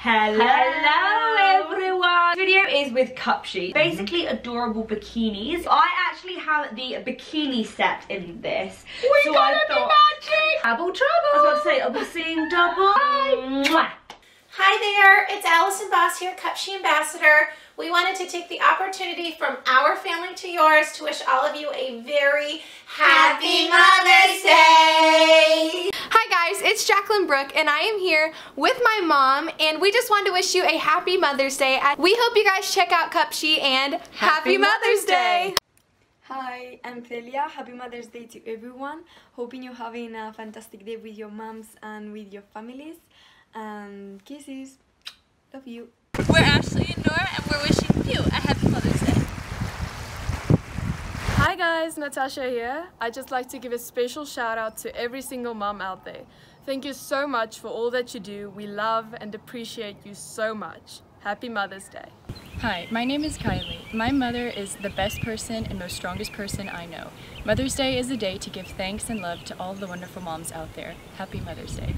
Hello everyone! This video is with Cupshe. Basically adorable bikinis. I actually have the bikini set in this. We're gonna be matching! Double trouble! I was about to say, I'll be seeing double. Hi! Hi there, it's Alison Boss here, Cupshe Ambassador. We wanted to take the opportunity from our family to yours to wish all of you a very happy Mother's Day! Hi guys, it's Jacqueline Brooke and I am here with my mom and we just wanted to wish you a happy Mother's Day. We hope you guys check out Cupshe and happy Mother's Day! Hi, I'm Celia. Happy Mother's Day to everyone. Hoping you're having a fantastic day with your moms and with your families. And kisses. Love you. We're Ashley and Nora and we're wishing you a happy Mother's Day. Hi guys, Natasha here. I'd just like to give a special shout out to every single mom out there. Thank you so much for all that you do. We love and appreciate you so much. Happy Mother's Day. Hi, my name is Kylie. My mother is the best person and most strongest person I know. Mother's Day is a day to give thanks and love to all the wonderful moms out there. Happy Mother's Day.